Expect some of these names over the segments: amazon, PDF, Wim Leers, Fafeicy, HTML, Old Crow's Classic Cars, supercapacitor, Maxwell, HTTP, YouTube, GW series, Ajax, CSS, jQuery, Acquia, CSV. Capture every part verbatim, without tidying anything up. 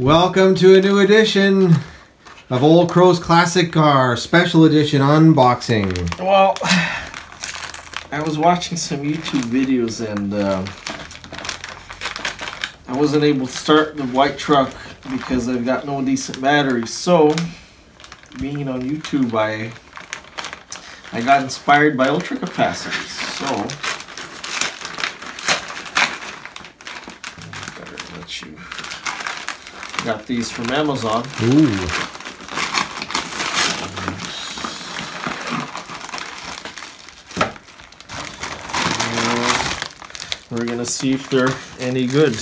Welcome to a new edition of Old Crow's Classic Car Special Edition Unboxing. Well, I was watching some YouTube videos and uh, I wasn't able to start the white truck because I've got no decent battery. So, being on YouTube, I, I got inspired by ultra capacitors. So. Got these from Amazon. Ooh. Uh, we're gonna see if they're any good.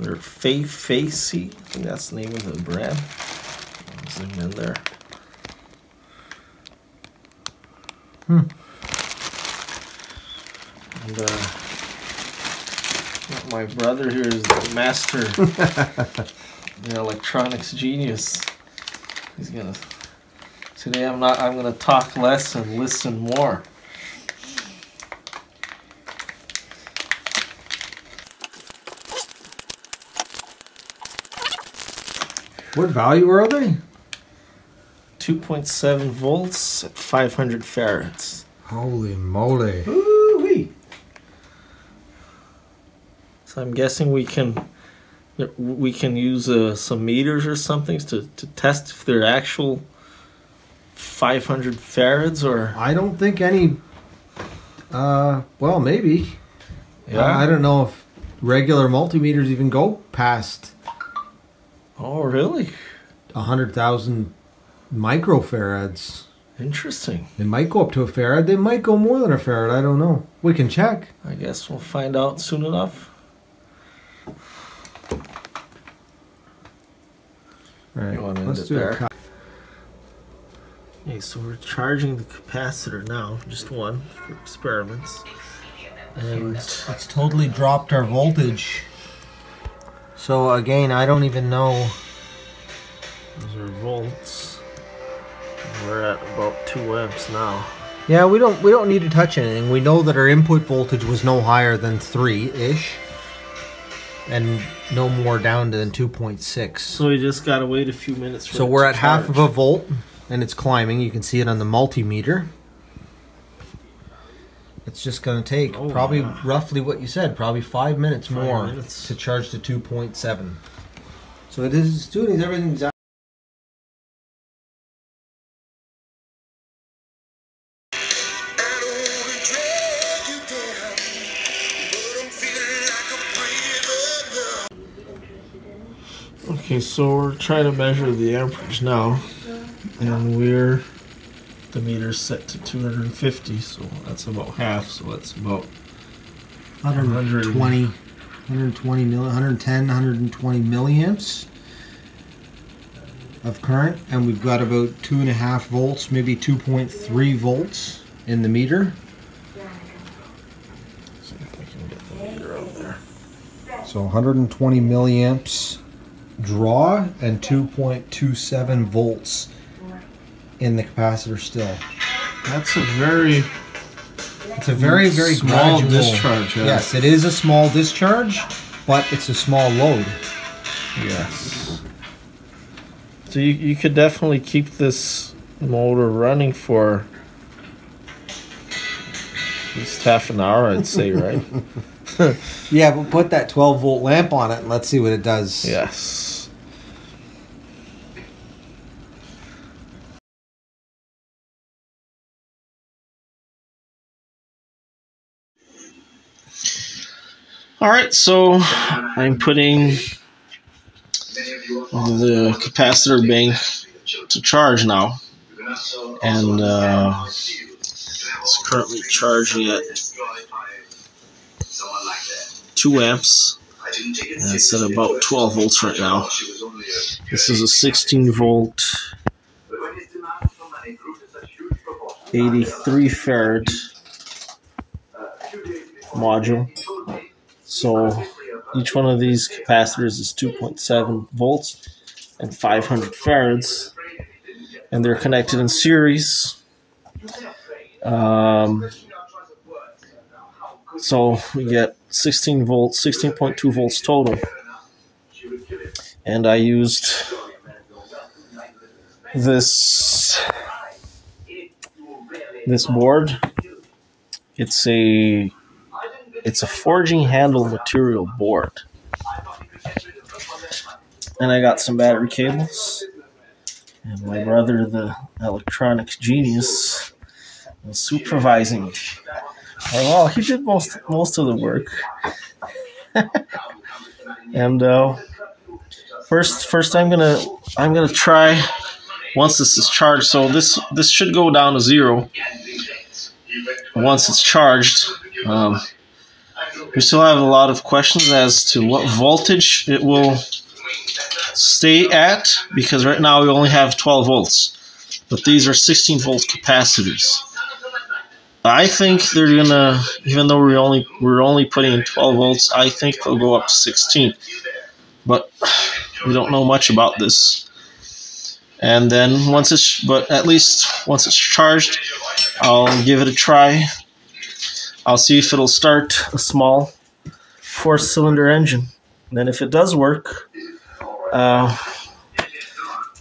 They're Fafeicy. I think that's the name of the brand. I'll zoom in there. Hmm. And uh. my brother here is the master, the electronics genius. He's gonna today. I'm not. I'm gonna talk less and listen more. What value are they? two point seven volts at five hundred farads. Holy moly! Woo-wee. So I'm guessing we can we can use uh, some meters or something to, to test if they're actual five hundred farads or... I don't think any... Uh, well, maybe. Yeah. Uh, I don't know if regular multimeters even go past... Oh, really? one hundred thousand microfarads. Interesting. They might go up to a farad. They might go more than a farad. I don't know. We can check. I guess we'll find out soon enough. All right, let's do there. A okay, so we're charging the capacitor now, just one for experiments, and it's, it's totally dropped our voltage. So again, I don't even know. Those are volts. We're at about two amps now. Yeah, we don't we don't need to touch anything. We know that our input voltage was no higher than three ish. And no more down than two point six. So we just gotta wait a few minutes for it to charge. So we're at half of a volt, and it's climbing. You can see it on the multimeter. It's just gonna take oh, probably yeah. roughly what you said, probably five minutes five more minutes. to charge to two point seven. So it is doing everything exactly. Okay, so we're trying to measure the amperage now, and we're, the meter's set to two hundred fifty, so that's about half, so that's about one hundred twenty, one hundred twenty, one hundred ten, one hundred twenty milliamps of current, and we've got about two and a half volts, maybe two point three volts in the meter. See if I can get the meter out there. So one hundred twenty milliamps draw and two point two seven volts in the capacitor still. That's a very it's a very very small gradual discharge. Yeah. Yes, it is a small discharge, but it's a small load. Yes. So you, you could definitely keep this motor running for at least half an hour, I'd say, right? Yeah, but put that twelve volt lamp on it and let's see what it does. Yes. All right, so I'm putting the capacitor bank to charge now, and uh, it's currently charging at two amps, and it's at about twelve volts right now. This is a sixteen volt, eighty-three farad module. So each one of these capacitors is two point seven volts and five hundred farads, and they're connected in series. Um, So we get sixteen volts, sixteen point two volts total. And I used this this board. It's a it's a forging handle material board. And I got some battery cables. And my brother, the electronics genius, was supervising. Well, he did most most of the work. And uh, first, first I'm gonna I'm gonna try once this is charged. So this this should go down to zero once it's charged. Um, we still have a lot of questions as to what voltage it will stay at, because right now we only have twelve volts, but these are sixteen volt capacitors. I think they're gonna, even though we only we're only putting in twelve volts, I think they'll go up to sixteen, but we don't know much about this. And then once it's, but at least once it's charged, I'll give it a try. I'll see if it'll start a small four-cylinder engine. And then if it does work, uh,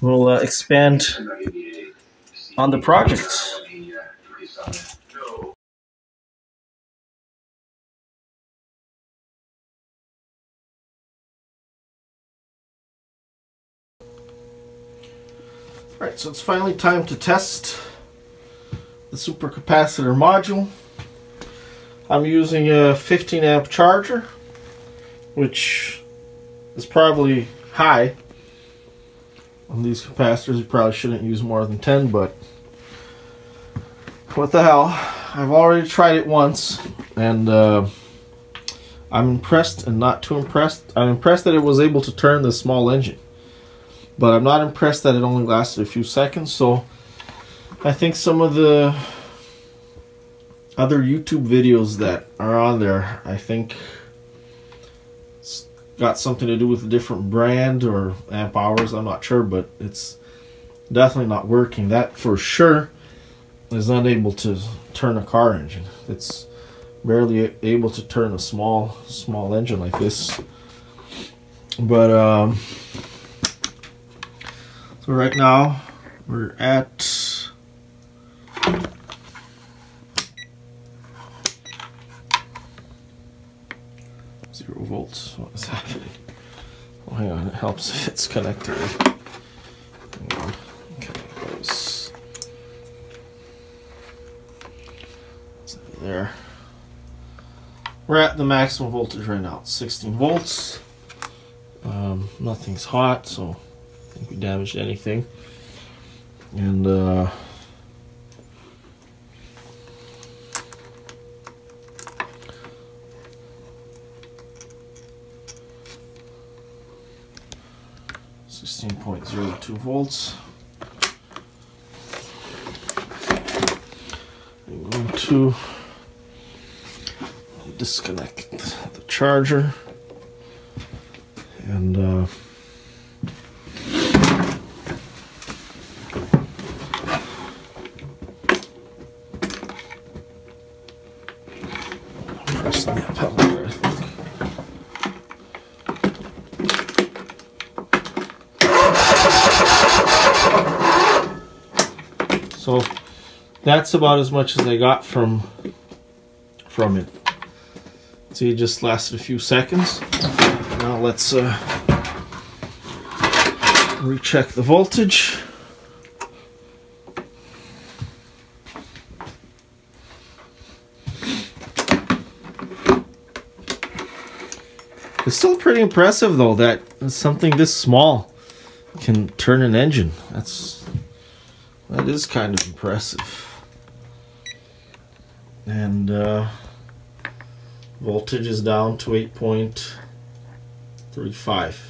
we'll uh, expand on the project. Alright, so it's finally time to test the supercapacitor module. I'm using a fifteen amp charger, which is probably high on these capacitors. You probably shouldn't use more than ten, but what the hell. I've already tried it once, and uh, I'm impressed and not too impressed. I'm impressed that it was able to turn the small engine. But I'm not impressed that it only lasted a few seconds, so I think some of the other YouTube videos that are on there, I think it's got something to do with a different brand or amp hours, I'm not sure, but it's definitely not working. That for sure is unable to turn a car engine. It's barely able to turn a small, small engine like this. But, um... so right now we're at zero volts. What is happening? Oh, hang on, it helps if it's connected. Hang on. Okay, close. So there. We're at the maximum voltage right now. It's sixteen volts. Um, nothing's hot, so we damaged anything, and uh, sixteen point zero two volts. I'm going to disconnect the charger and. Uh, So that's about as much as I got from from it. See, it just lasted a few seconds. Now let's uh, recheck the voltage. It's still pretty impressive, though, that something this small can turn an engine. That's that is kind of impressive. And uh, voltage is down to eight point three five.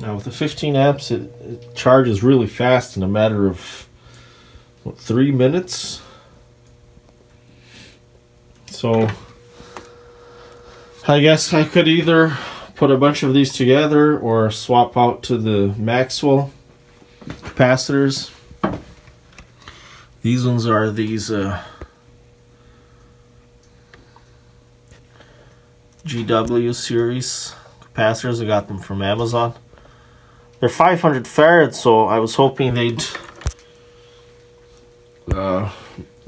Now with the fifteen amps, it, it charges really fast in a matter of what, three minutes. So I guess I could either put a bunch of these together or swap out to the Maxwell capacitors. These ones are these uh, G W series capacitors. I got them from Amazon. They're five hundred farads, so I was hoping they'd uh,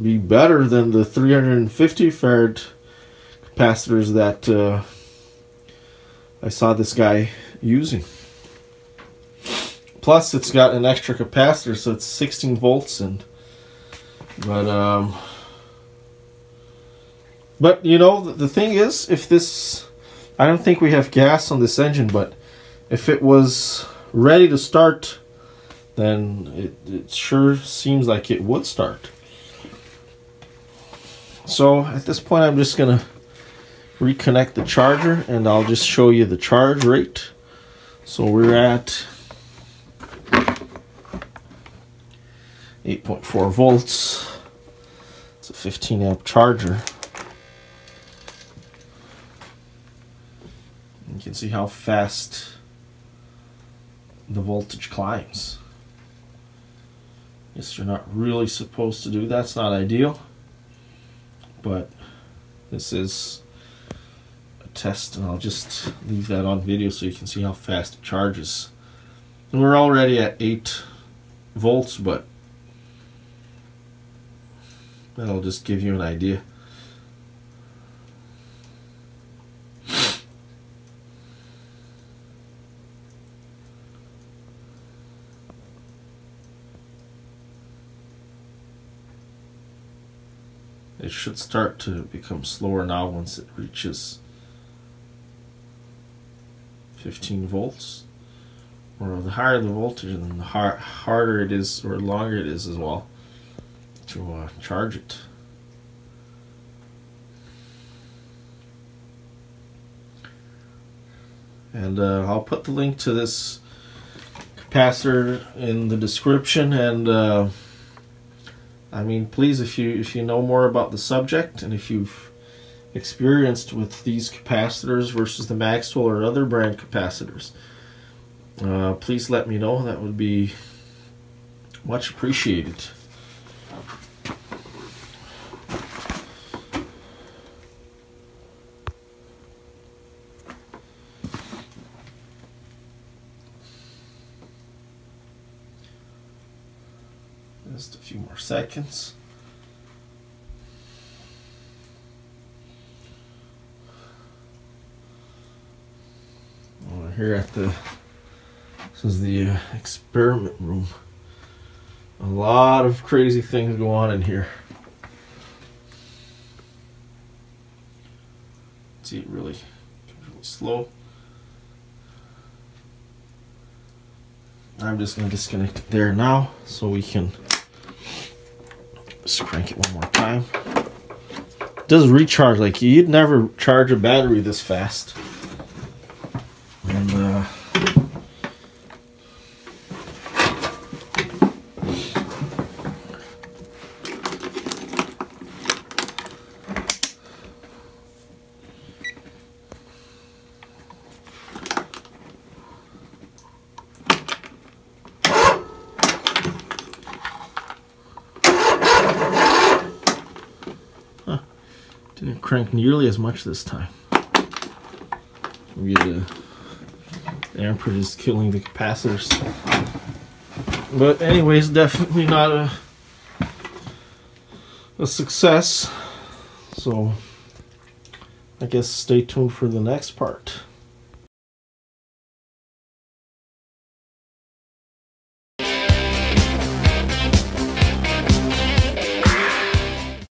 be better than the three hundred fifty farad capacitors that uh, I saw this guy using. Plus, it's got an extra capacitor, so it's sixteen volts, and but um, but you know, the thing is, if this, I don't think we have gas on this engine, but if it was ready to start, then it, it sure seems like it would start. So at this point, I'm just gonna reconnect the charger, and I'll just show you the charge rate. So we're at eight point four volts. It's a fifteen amp charger. You can see how fast the voltage climbs. Yes, you're not really supposed to do that. It's not ideal, but this is a test, and I'll just leave that on video so you can see how fast it charges. And we're already at eight volts, but that'll just give you an idea. It should start to become slower now once it reaches fifteen volts. Or the higher the voltage, and the har harder it is, or longer it is as well, to uh, charge it. And uh, I'll put the link to this capacitor in the description, and uh, I mean, please, if you if you know more about the subject, and if you've experienced with these capacitors versus the Maxwell or other brand capacitors, uh, please let me know. That would be much appreciated. Just a few more seconds. We're here at the, this is the uh, experiment room. A lot of crazy things go on in here. See, it really, really slow. I'm just going to disconnect it there now so we can just crank it one more time. It does recharge. Like, you'd never charge a battery this fast. And uh, didn't crank nearly as much this time. Maybe the amperage is killing the capacitors. But anyways, definitely not a, a success. So I guess stay tuned for the next part.